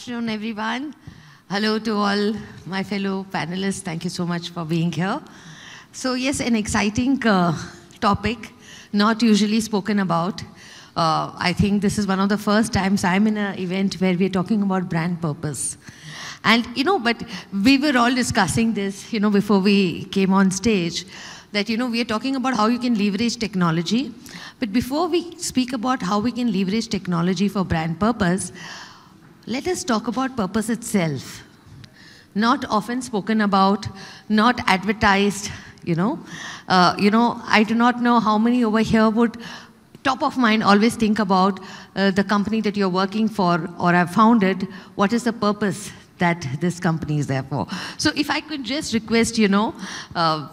afternoon, everyone. Hello to all my fellow panelists. Thank you so much for being here. So yes, an exciting topic, not usually spoken about. I think this is one of the first times I'm in an event where we're talking about brand purpose. And, you know, but we were all discussing this, you know, before we came on stage, that, you know, we are talking about how you can leverage technology. But before we speak about how we can leverage technology for brand purpose, let us talk about purpose itself. Not often spoken about, not advertised, you know. I do not know how many over here would top of mind always think about the company that you're working for or have founded. What is the purpose that this company is there for? So if I could just request, you know,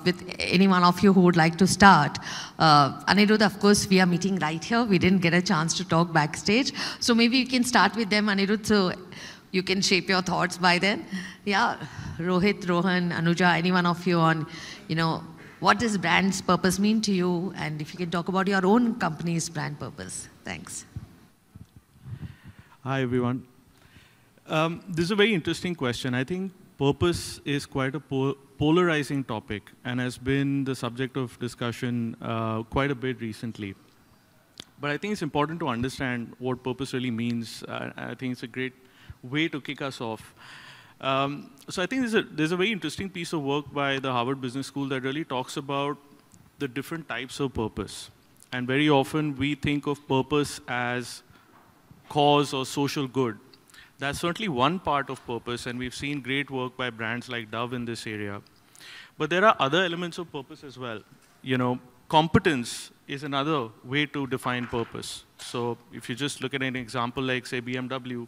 with any one of you who would like to start. Anirudh, of course, we are meeting right here. We didn't get a chance to talk backstage. So maybe you can start with them, Anirudh, so you can shape your thoughts by then. Yeah, Rohit, Rohan, Anuja, any one of you on, you know, what does brand's purpose mean to you? And if you can talk about your own company's brand purpose. Thanks. Hi, everyone. This is a very interesting question. I think purpose is quite a polarizing topic and has been the subject of discussion quite a bit recently. But I think it's important to understand what purpose really means. I think it's a great way to kick us off. So I think there's a very interesting piece of work by the Harvard Business School that really talks about the different types of purpose. And very often we think of purpose as cause or social good. That's certainly one part of purpose, and we've seen great work by brands like Dove in this area. But there are other elements of purpose as well. You know, competence is another way to define purpose. So if you just look at an example like, say, BMW,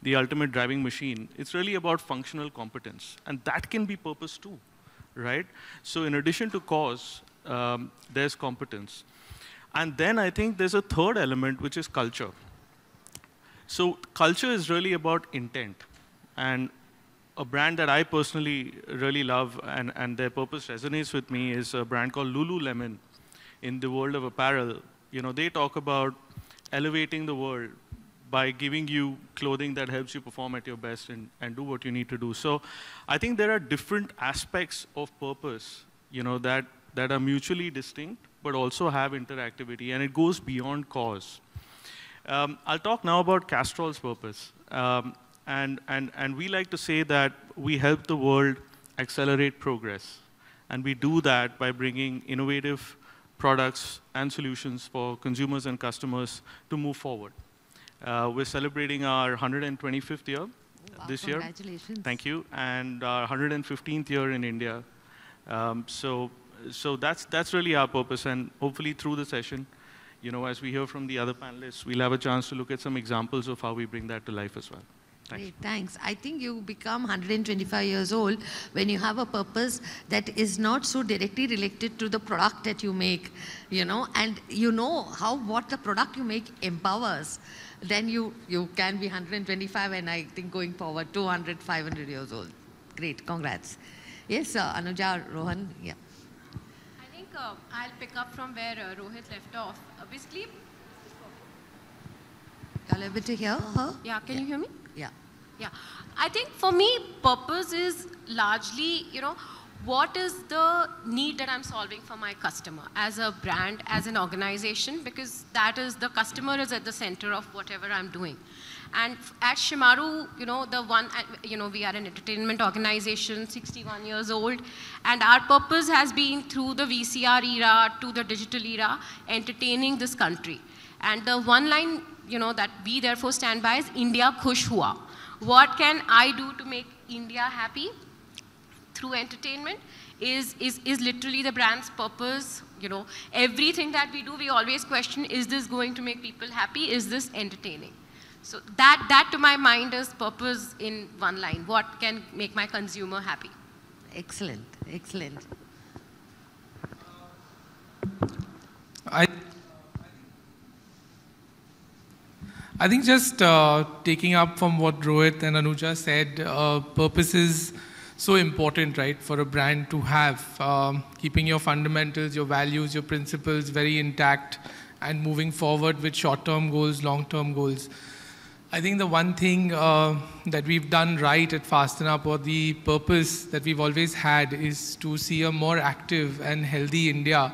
the ultimate driving machine, it's really about functional competence. And that can be purpose too, right? So in addition to cause, there's competence. And then I think there's a third element, which is culture. So culture is really about intent. And a brand that I personally really love and their purpose resonates with me is a brand called Lululemon in the world of apparel. You know, they talk about elevating the world by giving you clothing that helps you perform at your best and do what you need to do. So I think there are different aspects of purpose, you know, that are mutually distinct, but also have interactivity, and it goes beyond cause. I'll talk now about Castrol's purpose. And we like to say that we help the world accelerate progress. And we do that by bringing innovative products and solutions for consumers and customers to move forward. We're celebrating our 125th year this year. Congratulations. Thank you. And our 115th year in India. So that's really our purpose. And hopefully through the session, you know, as we hear from the other panelists, we'll have a chance to look at some examples of how we bring that to life as well. Thanks. Great, thanks. I think you become 125 years old when you have a purpose that is not so directly related to the product that you make, you know, and you know how what the product you make empowers. Then you can be 125 and I think going forward 200, 500 years old. Great, congrats. Yes, Anuja, Rohan, yeah. I'll pick up from where Rohit left off. Basically, I'll able to hear her. Yeah, can you hear me? Yeah. Yeah. I think for me, purpose is largely, you know, what is the need that I'm solving for my customer as a brand, as an organization, because that is, the customer is at the center of whatever I'm doing. And at Shemaroo, you know, we are an entertainment organization, 61 years old, and our purpose has been through the VCR era to the digital era, entertaining this country. And the one line, you know, that we therefore stand by is India Khush Hua. What can I do to make India happy through entertainment is literally the brand's purpose. You know, everything that we do, we always question, is this going to make people happy? Is this entertaining? So that to my mind is purpose in one line. What can make my consumer happy? Excellent, excellent. I think just taking up from what Rohit and Anuja said, purpose is so important, right, for a brand to have. Keeping your fundamentals, your values, your principles very intact and moving forward with short-term goals, long-term goals. I think the one thing that we've done right at FastenUp, or the purpose that we've always had, is to see a more active and healthy India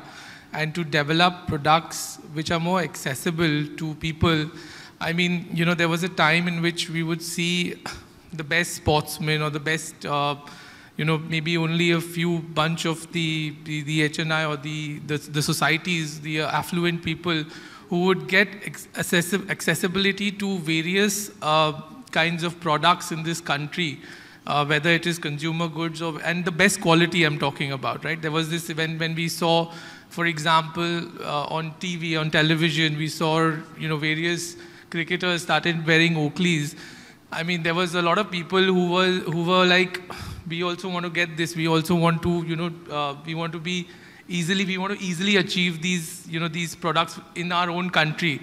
and to develop products which are more accessible to people. I mean, you know, there was a time in which we would see the best sportsmen or the best, you know, maybe only a few bunch of the HNI or the societies, the affluent people who would get accessibility to various kinds of products in this country, whether it is consumer goods or, and the best quality I'm talking about, right? There was this event when we saw, for example, on TV, on television, we saw, you know, various cricketers started wearing Oakleys. I mean, there was a lot of people who were like, we also want to get this. We also want to, you know, we want to easily achieve these, you know, these products in our own country.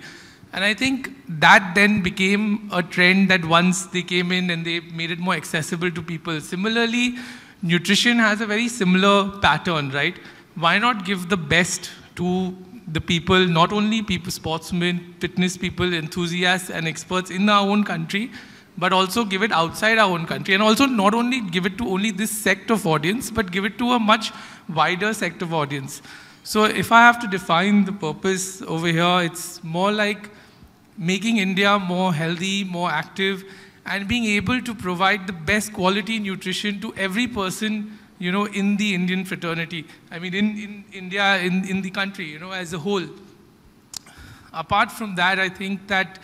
And I think that then became a trend that once they came in and they made it more accessible to people. Similarly, nutrition has a very similar pattern, right? Why not give the best to the people, not only people, sportsmen, fitness people, enthusiasts and experts in our own country, but also give it outside our own country, and also not only give it to only this sect of audience, but give it to a much wider sect of audience. So if I have to define the purpose over here, it's more like making India more healthy, more active, and being able to provide the best quality nutrition to every person, you know, in the Indian fraternity. I mean, in India, in the country, you know, as a whole. Apart from that, I think that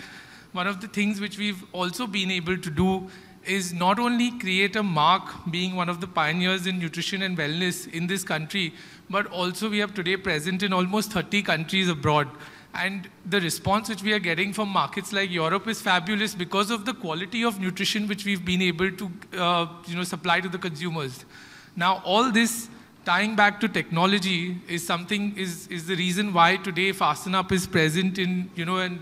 one of the things which we've also been able to do is not only create a mark being one of the pioneers in nutrition and wellness in this country, but also we have today present in almost 30 countries abroad. And the response which we are getting from markets like Europe is fabulous because of the quality of nutrition which we've been able to you know, supply to the consumers. Now all this tying back to technology is something, is the reason why today FastenUp is present in, you know, and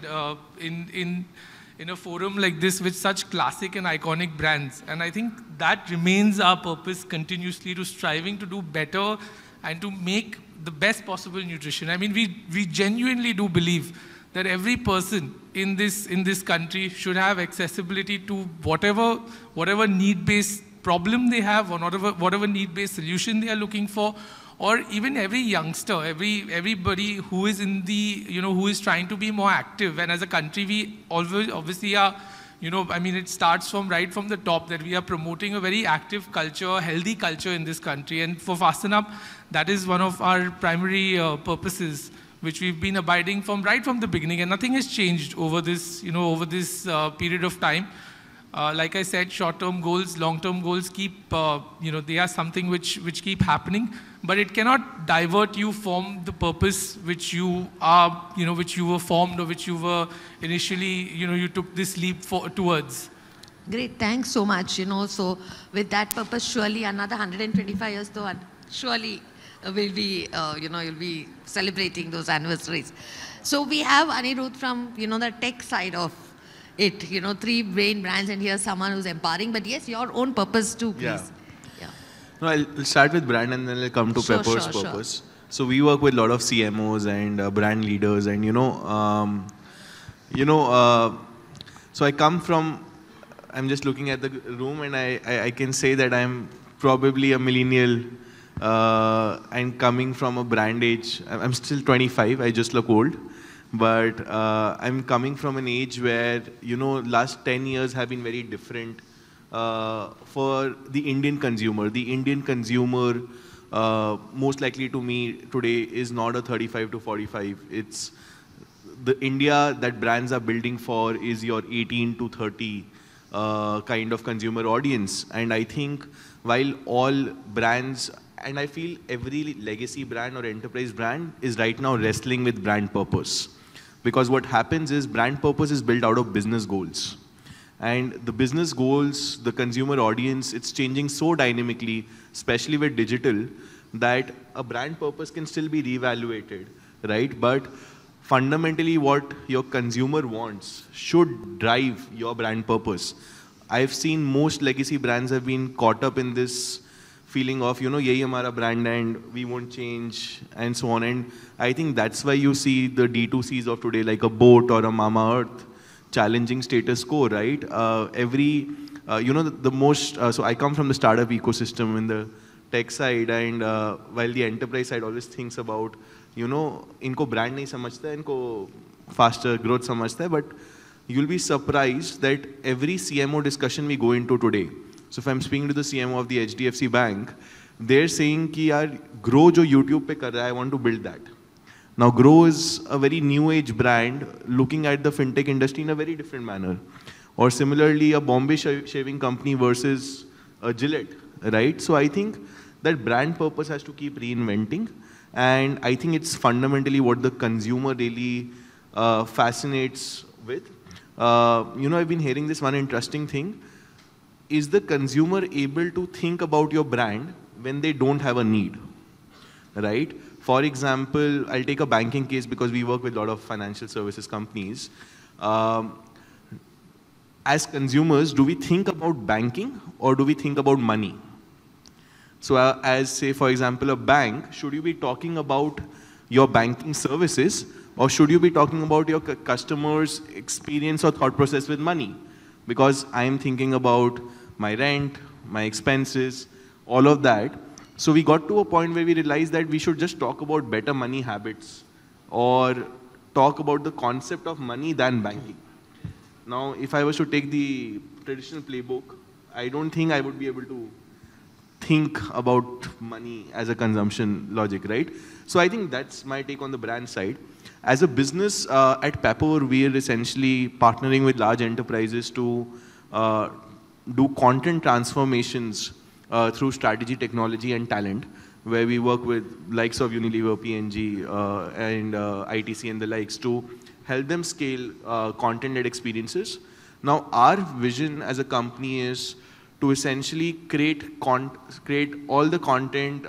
in a forum like this with such classic and iconic brands. And I think that remains our purpose continuously, to striving to do better and to make the best possible nutrition. I mean, we genuinely do believe that every person in this country should have accessibility to whatever need-based problem they have, or whatever need-based solution they are looking for, or even every youngster, everybody who is in the, you know, who is trying to be more active. And as a country, we always obviously are, you know, I mean, it starts from right from the top that we are promoting a very active culture, healthy culture in this country. And for FastenUp, that is one of our primary purposes, which we've been abiding from right from the beginning, and nothing has changed over this, you know, over this period of time. Like I said, short-term goals, long-term goals keep, you know, they are something which keep happening, but it cannot divert you from the purpose which you are, you know, which you were formed or which you were initially, you know, you took this leap towards. Great, thanks so much. You know, so with that purpose, surely another 125 years though, surely will be, you know, you'll be celebrating those anniversaries. So we have Anirudh from, you know, the tech side of it, you know, three brain brands, and here's someone who's empowering. But yes, your own purpose too, please. Yeah. Yeah. No, I'll start with brand and then I'll come to Pepper's purpose. Sure. So we work with a lot of CMOs and brand leaders, and so I come from, I'm just looking at the room, and I can say that I'm probably a millennial. I'm coming from a brand age. I'm still 25. I just look old. But I'm coming from an age where, you know, last 10 years have been very different for the Indian consumer. The Indian consumer, most likely to me today, is not a 35 to 45. It's the India that brands are building for is your 18 to 30 kind of consumer audience. And I think while all brands, and I feel every legacy brand or enterprise brand is right now wrestling with brand purpose. Because what happens is brand purpose is built out of business goals. And the business goals, the consumer audience, it's changing so dynamically, especially with digital, that a brand purpose can still be reevaluated, right? But fundamentally what your consumer wants should drive your brand purpose. I've seen most legacy brands have been caught up in this feeling of, you know, yehi hamara brand and we won't change and so on. And I think that's why you see the D2Cs of today, like a Boat or a Mama Earth, challenging status quo, right? So I come from the startup ecosystem in the tech side, and while the enterprise side always thinks about, you know, इनको brand नहीं समझता, इनको faster growth समझता है, but you'll be surprised that every CMO discussion we go into today. So if I'm speaking to the CMO of the HDFC bank, they're saying कि यार Grow जो YouTube पे कर रहा है, I want to build that. Now Grow is a very new age brand looking at the fintech industry in a very different manner. Or similarly, a Bombay shaving company versus a Gillette, right? So I think that brand purpose has to keep reinventing. And I think it's fundamentally what the consumer really fascinates with. You know, I've been hearing this one interesting thing. Is the consumer able to think about your brand when they don't have a need, right? For example, I'll take a banking case because we work with a lot of financial services companies. As consumers, do we think about banking or do we think about money? So as say, for example, a bank, should you be talking about your banking services or should you be talking about your customer's experience or thought process with money? Because I'm thinking about my rent, my expenses, all of that. So we got to a point where we realized that we should just talk about better money habits or talk about the concept of money than banking. Now, if I was to take the traditional playbook, I don't think I would be able to think about money as a consumption logic, right? So I think that's my take on the brand side. As a business at Pepper, we are essentially partnering with large enterprises to do content transformations through strategy, technology, and talent, where we work with likes of Unilever, P&G, and ITC and the likes to help them scale content-led experiences. Now, our vision as a company is to essentially create all the content.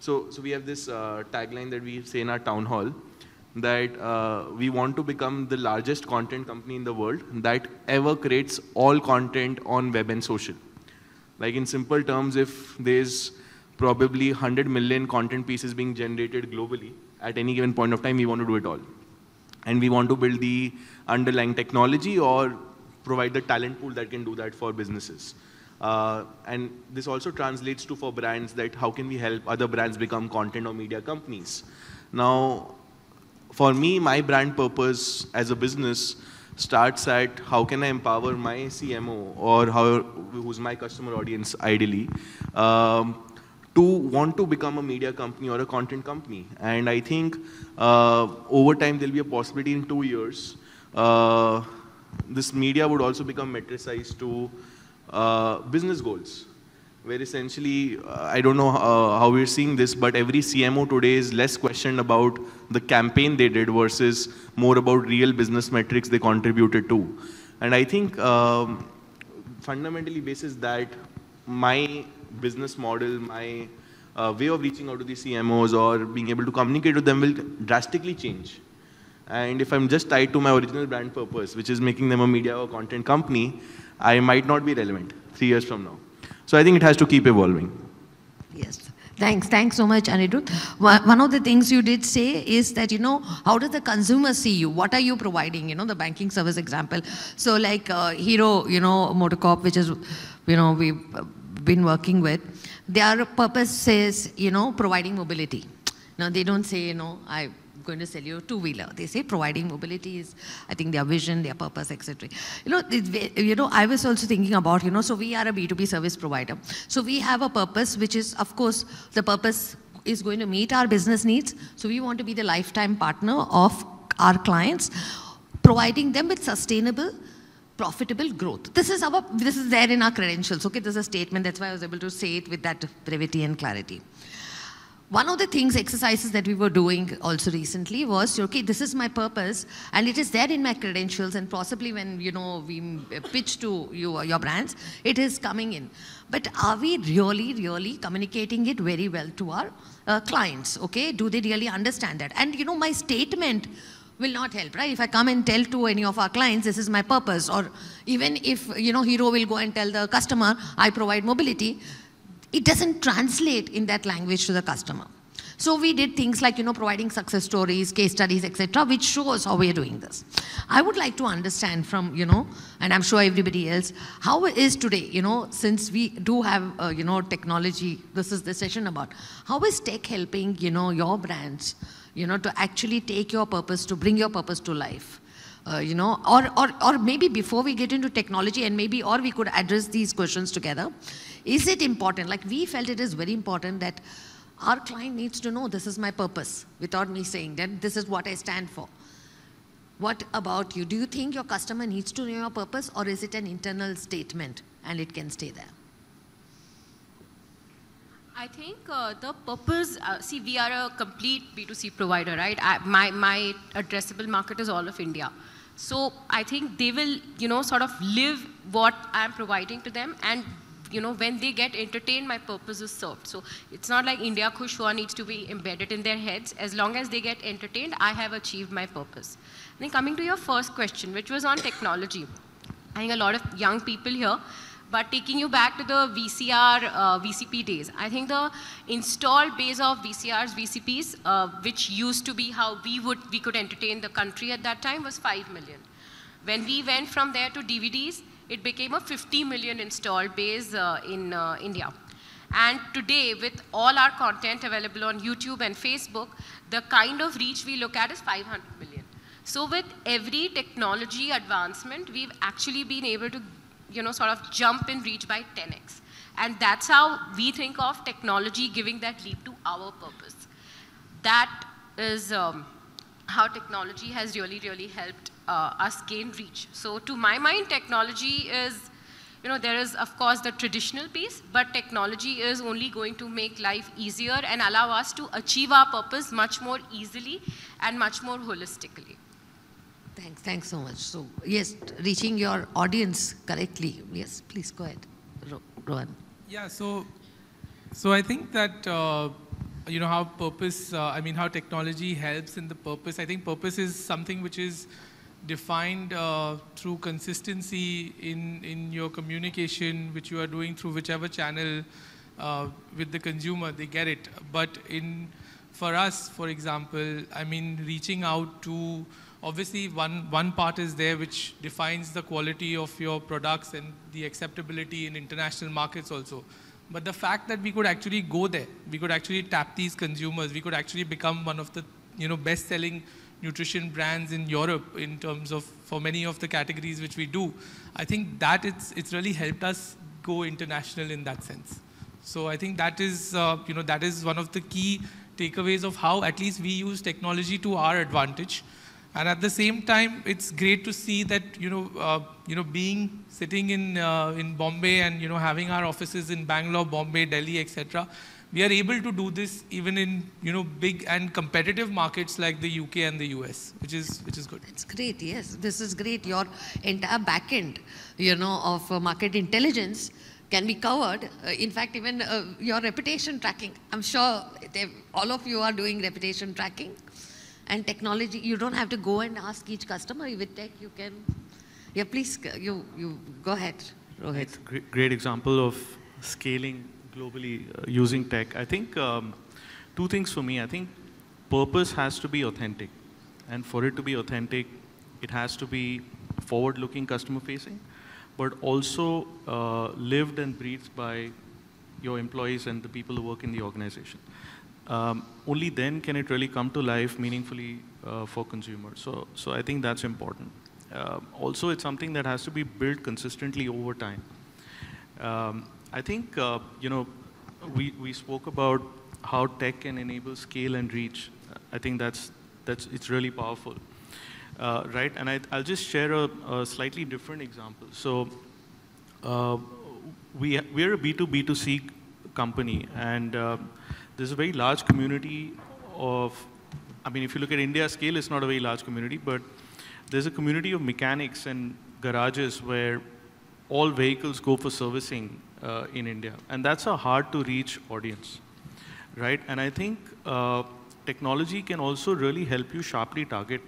So we have this tagline that we say in our town hall that we want to become the largest content company in the world that ever creates all content on web and social. Like in simple terms, if there's probably 100 million content pieces being generated globally at any given point of time, we want to do it all. And we want to build the underlying technology or provide the talent pool that can do that for businesses. And this also translates to for brands that how can we help other brands become content or media companies. Now, for me, my brand purpose as a business starts at how can I empower my CMO or who's my customer audience ideally to want to become a media company or a content company. And I think over time there'll be a possibility in 2 years this media would also become metricized to business goals, where essentially, I don't know how we're seeing this, but every CMO today is less questioned about the campaign they did versus more about real business metrics they contributed to. And I think fundamentally basis that my business model, my way of reaching out to the CMOs or being able to communicate with them will drastically change. And if I'm just tied to my original brand purpose, which is making them a media or content company, I might not be relevant 3 years from now. So I think it has to keep evolving. Yes. Thanks so much, Anirudh. One of the things you did say is that, you know, how does the consumer see you? What are you providing? You know, the banking service example. So like Hero, you know, Motor Corp, which is, you know, we've been working with, their purpose is, you know, providing mobility. Now they don't say, you know, I'm going to sell you a two-wheeler. They say providing mobility is, I think, their vision, their purpose, etc. You know, I was also thinking about, you know, so we are a B2B service provider. So we have a purpose, which is, of course, the purpose is going to meet our business needs. So we want to be the lifetime partner of our clients, providing them with sustainable, profitable growth. This is there in our credentials. Okay, this is a statement. That's why I was able to say it with that brevity and clarity. One of the things, exercises that we were doing also recently was, okay, this is my purpose and it is there in my credentials and possibly when, you know, we pitch to you or your brands, it is coming in. But are we really communicating it very well to our clients, okay? Do they really understand that? And, you know, my statement will not help, right? If I come and tell to any of our clients, this is my purpose, or even if, you know, Hero will go and tell the customer, I provide mobility, it doesn't translate in that language to the customer. So we did things like, you know, providing success stories, case studies, etc., which shows how we are doing this. I would like to understand from, you know, and I'm sure everybody else, how it is today, you know, since we do have, you know, technology, this is the session about, how is tech helping, you know, your brands, you know, to actually take your purpose, to bring your purpose to life? You know, or maybe before we get into technology, and maybe, or we could address these questions together. Is it important? Like, we felt it is very important that our client needs to know this is my purpose, without me saying that this is what I stand for. What about you? Do you think your customer needs to know your purpose, or is it an internal statement and it can stay there? I think the purpose, see, we are a complete B2C provider, right? My addressable market is all of India. So I think they will, you know, sort of live what I'm providing to them, and, you know, when they get entertained, my purpose is served. So it's not like India Khushwa needs to be embedded in their heads. As long as they get entertained, I have achieved my purpose. And then coming to your first question, which was on technology. I think a lot of young people here, but taking you back to the VCR, VCP days, I think the installed base of VCRs, VCPs, which used to be how we could entertain the country at that time, was 5 million. When we went from there to DVDs, it became a 50 million installed base in India. And today, with all our content available on YouTube and Facebook, the kind of reach we look at is 500 million. So with every technology advancement, we've actually been able to, you know, sort of jump in reach by 10x. And that's how we think of technology giving that leap to our purpose. That is how technology has really, really helped us gain reach. So to my mind, technology is, you know, there is, of course, the traditional piece, but technology is only going to make life easier and allow us to achieve our purpose much more easily and much more holistically. Thanks, thanks so much. So, yes, reaching your audience correctly. Yes, please go ahead, Rohan. Yeah, so I think that, you know, how purpose, I mean, how technology helps in the purpose. I think purpose is something which is defined through consistency in your communication, which you are doing through whichever channel with the consumer, they get it. But for us, for example, I mean, reaching out to, obviously, one part is there which defines the quality of your products and the acceptability in international markets also. But the fact that we could actually go there, we could actually tap these consumers, we could actually become one of the, you know, best-selling nutrition brands in Europe in terms of, for many of the categories which we do, I think that it's really helped us go international in that sense. So I think that is, you know, that is one of the key takeaways of how at least we use technology to our advantage. And at the same time, it's great to see that, you know, being sitting in Bombay and, you know, having our offices in Bangalore, Bombay, Delhi, etc., we are able to do this even in, you know, big and competitive markets like the UK and the US, which is good. That's great. Yes, this is great. Your entire back end, you know, of market intelligence can be covered. In fact, even your reputation tracking. I'm sure all of you are doing reputation tracking. And technology, you don't have to go and ask each customer. With tech, you can. Yeah, please, you go ahead, Rohit. It's a great example of scaling globally using tech. I think two things for me. I think purpose has to be authentic. And for it to be authentic, it has to be forward-looking, customer-facing, but also lived and breathed by your employees and the people who work in the organization. Only then can it really come to life meaningfully for consumers. So I think that's important. Also, it's something that has to be built consistently over time. I think, you know, we spoke about how tech can enable scale and reach. I think it's really powerful, right? And I'll just share a slightly different example. So we're a B2B2C company, and there's a very large community of, I mean, if you look at India's scale, it's not a very large community, but there's a community of mechanics and garages where all vehicles go for servicing in India. And that's a hard-to-reach audience, right? And I think technology can also really help you sharply target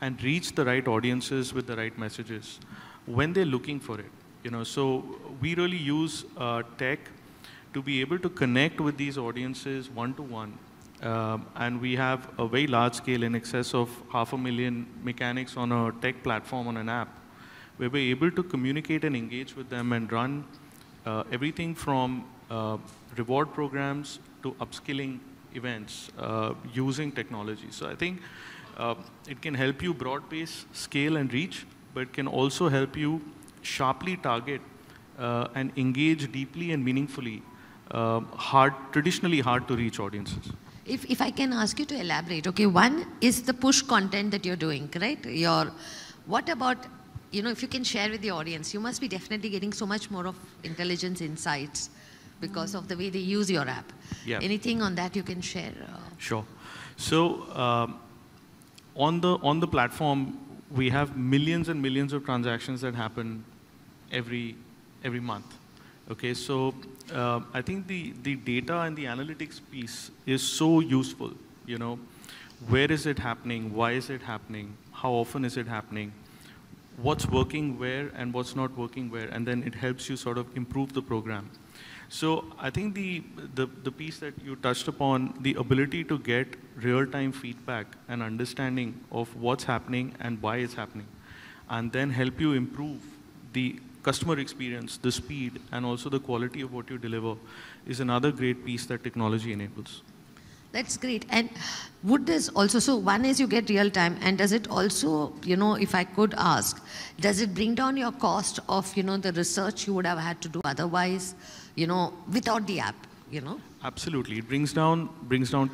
and reach the right audiences with the right messages when they're looking for it. You know, so we really use tech to be able to connect with these audiences one-to-one And we have a very large scale in excess of 500,000 mechanics on a tech platform on an app, where we're able to communicate and engage with them and run everything from reward programs to upskilling events using technology. So I think it can help you broad base, scale and reach, but it can also help you sharply target and engage deeply and meaningfully traditionally hard to reach audiences. If I can ask you to elaborate, okay, one is the push content that you're doing, right? What about, you know, if you can share with the audience, you must be definitely getting so much more of intelligence insights because of the way they use your app. Yeah. Anything on that you can share? Sure. So on the platform, we have millions and millions of transactions that happen every month. Okay, so I think the data and the analytics piece is so useful. You know, where is it happening? Why is it happening? How often is it happening? What's working where and what's not working where? And then it helps you sort of improve the program. So I think the piece that you touched upon, the ability to get real-time feedback and understanding of what's happening and why it's happening, and then help you improve the customer experience, the speed, and also the quality of what you deliver is another great piece that technology enables. That's great. And would this also, so one is you get real time, and does it also, you know, if I could ask, does it bring down your cost of, you know, the research you would have had to do otherwise, you know, without the app, you know? Absolutely. It brings down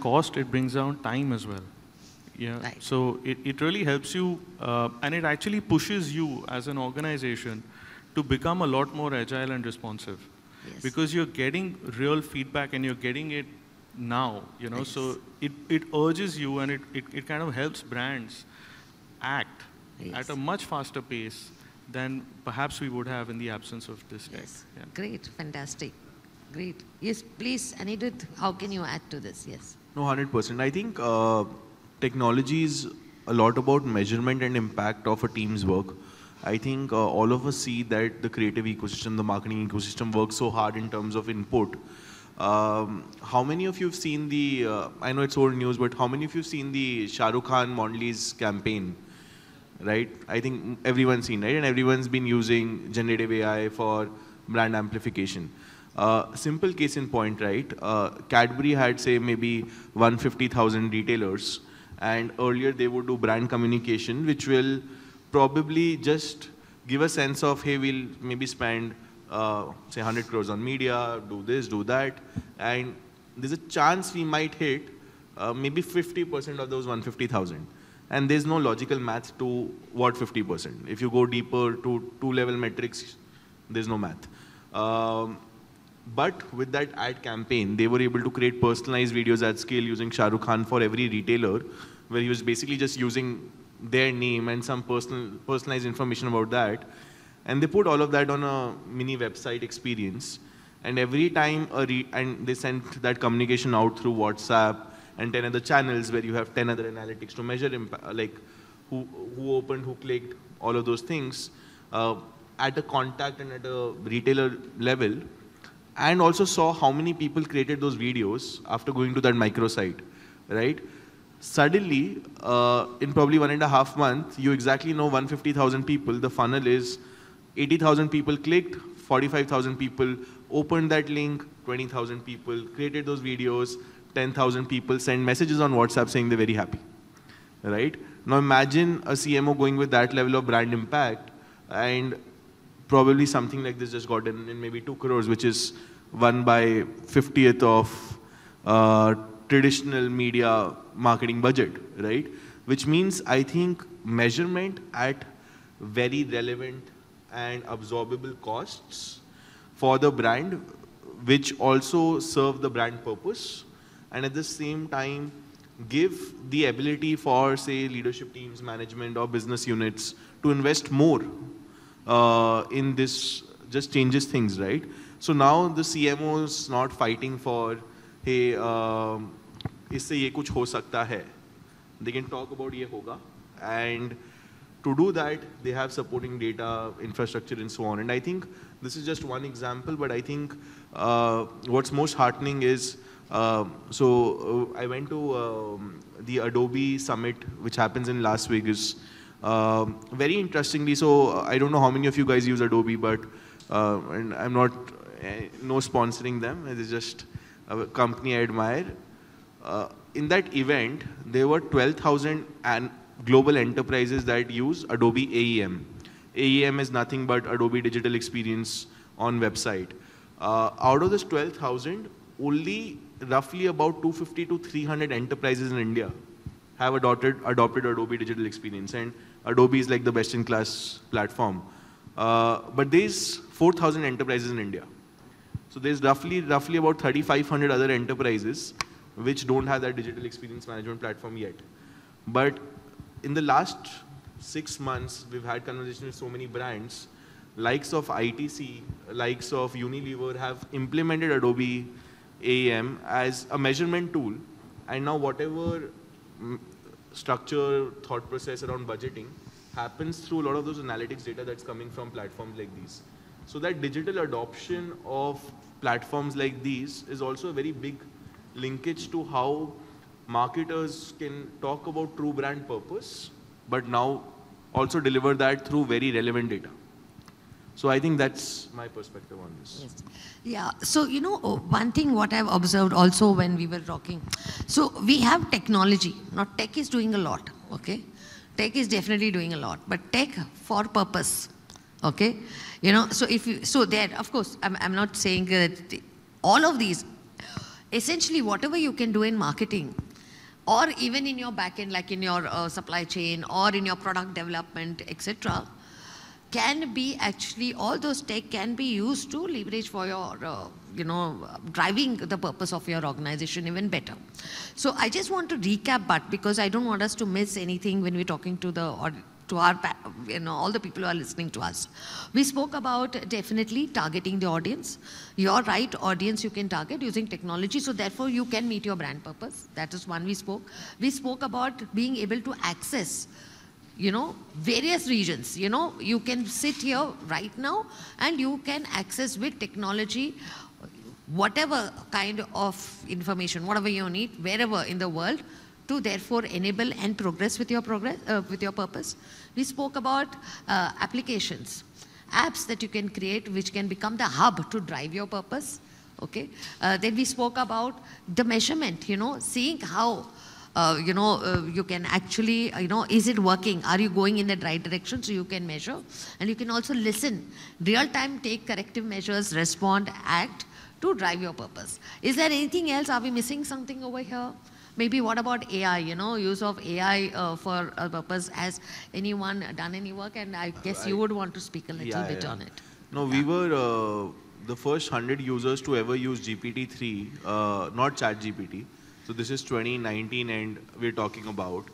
cost, it brings down time as well. Yeah. Right. So it really helps you, and it actually pushes you as an organization to become a lot more agile and responsive. Yes. Because you're getting real feedback and you're getting it now, you know, yes. So it urges you and it kind of helps brands act yes. at a much faster pace than perhaps we would have in the absence of this tech. Yes. Yeah. Great, fantastic, great. Yes, please, Anirudh, how can you add to this? Yes. No, 100%. I think technology is a lot about measurement and impact of a team's work. I think all of us see that the creative ecosystem, the marketing ecosystem works so hard in terms of input. How many of you have seen the, I know it's old news, but how many of you have seen the Shah Rukh Khan Mondelez campaign, right? I think everyone's seen, right? And everyone's been using generative AI for brand amplification. Simple case in point, right? Cadbury had, say, maybe 150,000 retailers, and earlier they would do brand communication, which will probably just give a sense of, hey, we'll maybe spend say 100 crores on media, do this, do that, and there's a chance we might hit maybe 50% of those 150,000. And there's no logical math to what 50%. If you go deeper to two-level metrics, there's no math. But with that ad campaign, they were able to create personalized videos at scale using Shah Rukh Khan for every retailer, where he was basically just using their name and some personalized information about that. And they put all of that on a mini website experience. And every time, and they sent that communication out through WhatsApp and 10 other channels where you have 10 other analytics to measure impact, like who opened, who clicked, all of those things at a contact and at a retailer level. And also saw how many people created those videos after going to that microsite, right? Suddenly, in probably 1.5 months, you exactly know 150,000 people. The funnel is 80,000 people clicked, 45,000 people opened that link, 20,000 people created those videos, 10,000 people send messages on WhatsApp saying they're very happy, right? Now imagine a CMO going with that level of brand impact, and probably something like this just got in maybe 2 crores, which is 1/50th of traditional media marketing budget, right? Which means I think measurement at very relevant and absorbable costs for the brand, which also serve the brand purpose, and at the same time give the ability for, say, leadership teams, management or business units to invest more in this, just changes things, right? So now the CMO is not fighting for, hey, isse ye kuch ho sakta hai. They can talk about ye hoga, and to do that, they have supporting data, infrastructure, and so on. And I think this is just one example, but I think what's most heartening is I went to the Adobe Summit, which happens in Las Vegas. Very interestingly, so I don't know how many of you guys use Adobe, but and I'm not, no sponsoring them, it's just a company I admire. In that event, there were 12,000 global enterprises that use Adobe AEM. AEM is nothing but Adobe Digital Experience on website. Out of this 12,000, only roughly about 250 to 300 enterprises in India have adopted Adobe Digital Experience, and Adobe is like the best in class platform. But there's 4,000 enterprises in India. So there's roughly about 3,500 other enterprises which don't have that digital experience management platform yet. But in the last 6 months, we've had conversations with so many brands, likes of ITC, likes of Unilever have implemented Adobe AEM as a measurement tool, and now whatever structure, thought process around budgeting happens through a lot of those analytics data that's coming from platforms like these. So that digital adoption of platforms like these is also a very big linkage to how marketers can talk about true brand purpose, but now also deliver that through very relevant data. So I think that's my perspective on this. Yes. Yeah, so you know, one thing what I've observed also when we were talking, so we have technology. Now tech is doing a lot, okay? Tech is definitely doing a lot, but tech for purpose, okay? You know, so if you, so there, of course, I'm not saying that all of these, essentially whatever you can do in marketing, or even in your back-end, like in your supply chain, or in your product development, etc., can be actually, all those tech can be used to leverage for your, you know, driving the purpose of your organization even better. So I just want to recap, but because I don't want us to miss anything when we're talking to the, or to our, you know, all the people who are listening to us. We spoke about definitely targeting the audience. Your right audience you can target using technology, so therefore you can meet your brand purpose. That is one we spoke. We spoke about being able to access, you know, various regions. You know, you can sit here right now and you can access with technology whatever kind of information, whatever you need, wherever in the world, to therefore enable and progress with your purpose. We spoke about applications, apps that you can create which can become the hub to drive your purpose. Okay. Then we spoke about the measurement, you know, seeing how you know, you can actually, you know, is it working? Are you going in the right direction? So you can measure, and you can also listen, real time, take corrective measures, respond, act to drive your purpose. Is there anything else? Are we missing something over here? Maybe what about AI, you know, use of AI for a purpose? Has anyone done any work? And I guess you would want to speak a little bit on it. No, we were the first 100 users to ever use GPT-3, not ChatGPT. So this is 2019 and we're talking about.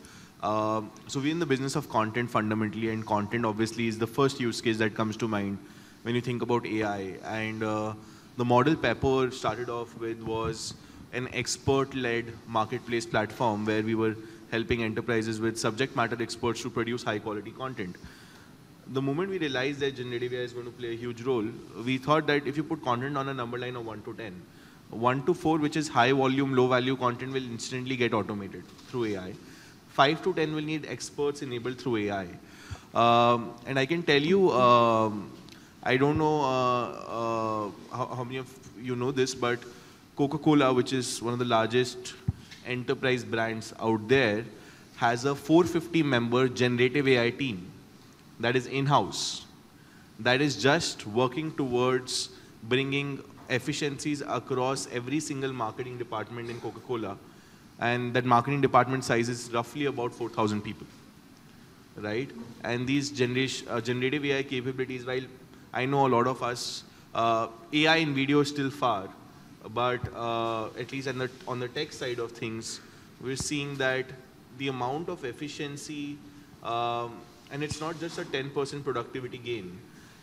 So we're in the business of content fundamentally, and content obviously is the first use case that comes to mind when you think about AI. And the model Pepper started off with was an expert-led marketplace platform where we were helping enterprises with subject matter experts to produce high-quality content. The moment we realized that generative AI is going to play a huge role, we thought that if you put content on a number line of 1 to 10, 1 to 4, which is high volume, low value content, will instantly get automated through AI. 5 to 10 will need experts enabled through AI. And I can tell you, I don't know how many of you know this, but Coca-Cola, which is one of the largest enterprise brands out there, has a 450-member generative AI team that is in-house, that is just working towards bringing efficiencies across every single marketing department in Coca-Cola, and that marketing department size is roughly about 4,000 people, right? And these generative AI capabilities, while I know a lot of us, AI in video is still far, but at least on the tech side of things, we're seeing that the amount of efficiency, and it's not just a 10% productivity gain,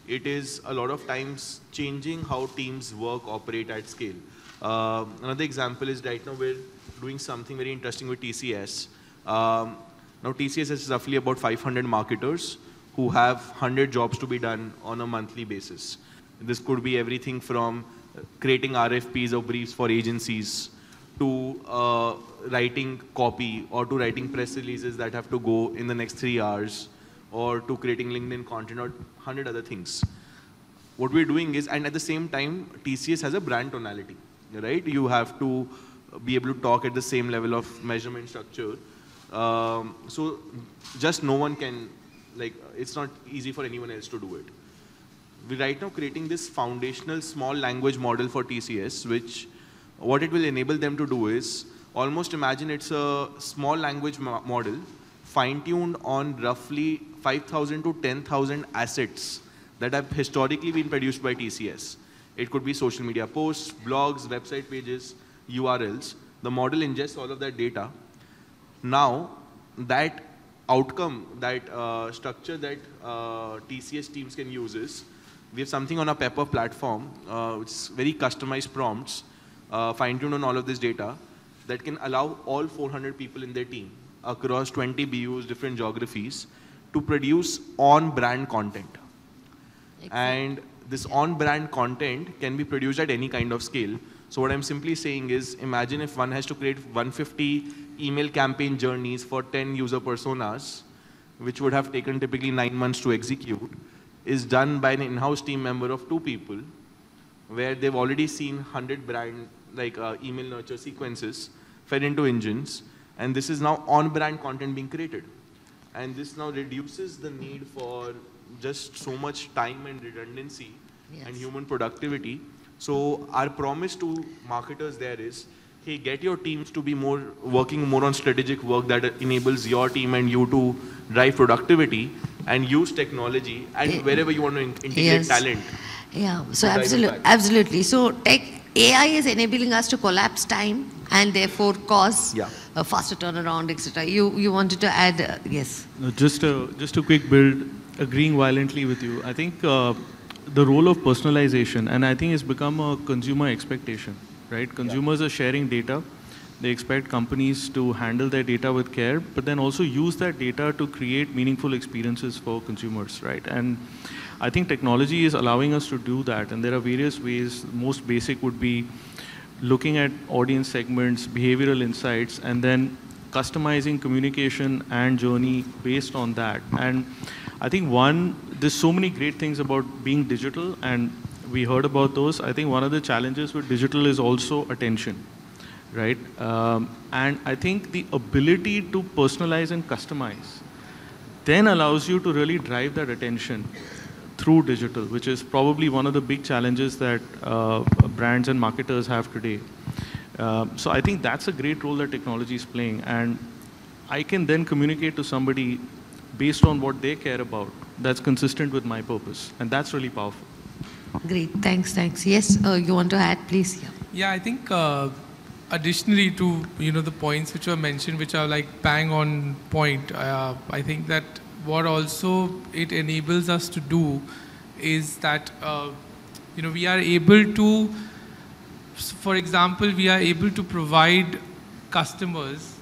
it is a lot of times changing how teams work, operate at scale. Another example is right now we're doing something very interesting with TCS. Now TCS has roughly about 500 marketers who have 100 jobs to be done on a monthly basis. This could be everything from creating RFPs or briefs for agencies to writing copy or to writing press releases that have to go in the next 3 hours or to creating LinkedIn content or 100 other things. What we're doing is, and at the same time, TCS has a brand tonality, right? You have to be able to talk at the same level of measurement structure. So just no one can, like, it's not easy for anyone else to do it. We're right now creating this foundational small language model for TCS, which what it will enable them to do is, almost imagine it's a small language model fine-tuned on roughly 5,000 to 10,000 assets that have historically been produced by TCS. It could be social media posts, blogs, website pages, URLs. The model ingests all of that data. Now, that outcome, that structure that TCS teams can use is, we have something on our Pepper platform, which is very customized prompts, fine-tuned on all of this data, that can allow all 400 people in their team across 20 BUs, different geographies, to produce on-brand content. Exactly. And this on-brand content can be produced at any kind of scale. So what I'm simply saying is, imagine if one has to create 150 email campaign journeys for 10 user personas, which would have taken typically 9 months to execute, is done by an in-house team member of 2 people, where they've already seen 100 brand, like email nurture sequences fed into engines. And this is now on-brand content being created. And this now reduces the need for just so much time and redundancy and human productivity. So our promise to marketers there is, hey, get your teams to be working more on strategic work that enables your team and you to drive productivity and use technology and wherever you want to integrate talent. Yeah, so absolutely. So tech, AI is enabling us to collapse time and therefore cause a faster turnaround, etc. You wanted to add, yes? No, just a quick build, agreeing violently with you. I think the role of personalization, and I think it's become a consumer expectation, right? Consumers are sharing data. They expect companies to handle their data with care, but then also use that data to create meaningful experiences for consumers, right? And I think technology is allowing us to do that, and there are various ways. Most basic would be looking at audience segments, behavioral insights, and then customizing communication and journey based on that. And I think there's so many great things about being digital, and we heard about those. I think one of the challenges with digital is also attention, right? And I think the ability to personalize and customize then allows you to really drive that attention through digital, which is probably one of the big challenges that brands and marketers have today. So I think that's a great role that technology is playing. And I can then communicate to somebody based on what they care about that's consistent with my purpose. And that's really powerful. Great, thanks. Yes, you want to add, please? Yeah, I think additionally to the points which were mentioned, which are like bang on point, I think that what also it enables us to do is that we are able to, for example, we are able to provide customers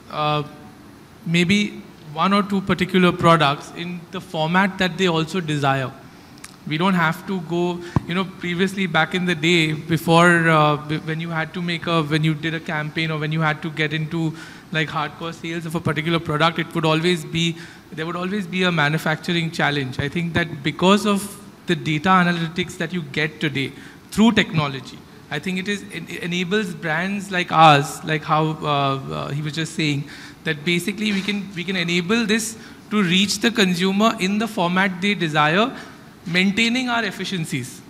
maybe 1 or 2 particular products in the format that they also desire. We don't have to go, previously back in the day, before when you had to when you did a campaign or when you had to get into like hardcore sales of a particular product, it would always be, there would always be a manufacturing challenge. I think that because of the data analytics that you get today through technology, I think it enables brands like ours, like how he was just saying, that basically we can enable this to reach the consumer in the format they desire, maintaining our efficiencies.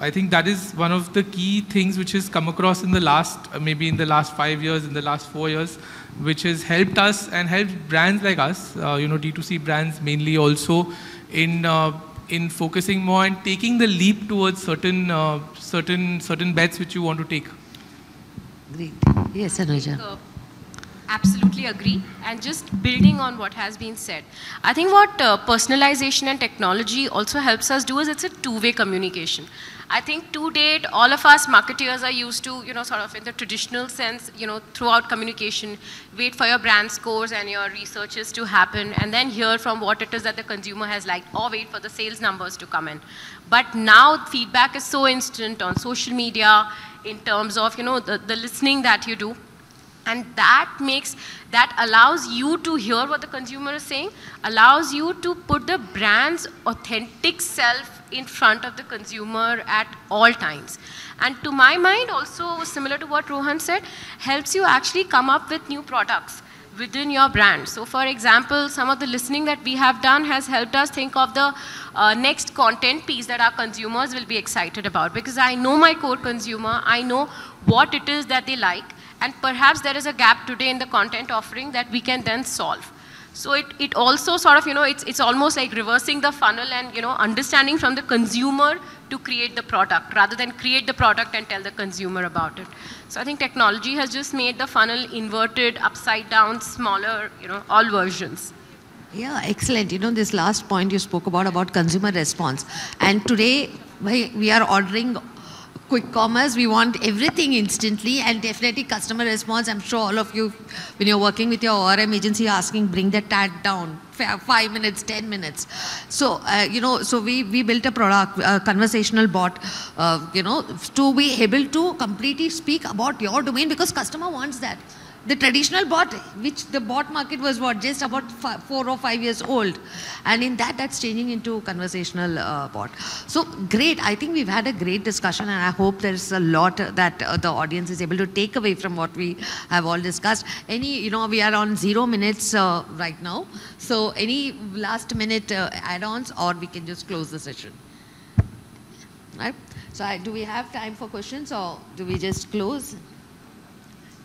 I think that is one of the key things which has come across in the last, maybe in the last 5 years, in the last 4 years, which has helped us and helped brands like us, D2C brands mainly also, in focusing more and taking the leap towards certain bets which you want to take. Great. Yes, Anuja. Absolutely agree, and just building on what has been said, I think what personalization and technology also helps us do is it's a two-way communication. I think to date, all of us marketeers are used to, sort of in the traditional sense, throughout communication, wait for your brand scores and your researches to happen and then hear from what it is that the consumer has liked, or wait for the sales numbers to come in. But now feedback is so instant on social media in terms of, the listening that you do. And that allows you to hear what the consumer is saying, allows you to put the brand's authentic self in front of the consumer at all times. And to my mind, also similar to what Rohan said, helps you actually come up with new products within your brand. So for example, some of the listening that we have done has helped us think of the next content piece that our consumers will be excited about, because I know my core consumer, I know what it is that they like, and perhaps there is a gap today in the content offering that we can then solve. So it also sort of, you know, it's almost like reversing the funnel and, you know, understanding from the consumer to create the product rather than create the product and tell the consumer about it. So I think technology has just made the funnel inverted, upside down, smaller, you know, all versions. Yeah, excellent. You know, this last point you spoke about consumer response. And today we are ordering quick commerce, we want everything instantly, and definitely customer response. I'm sure all of you, when you're working with your ORM agency, asking, bring the tag down, 5 minutes, 10 minutes. So, you know, so we built a product, a conversational bot, you know, to be able to completely speak about your domain, because customer wants that. The traditional bot, which the bot market was what, just about 4 or 5 years old. And in that's changing into conversational bot. So great, I think we've had a great discussion, and I hope there's a lot that the audience is able to take away from what we have all discussed. Any, you know, we are on 0 minutes right now. So any last minute add-ons, or we can just close the session. Right? So do we have time for questions, or do we just close?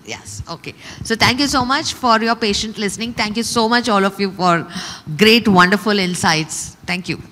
Yes, okay. So thank you so much for your patient listening. Thank you so much, all of you, for great, wonderful insights. Thank you.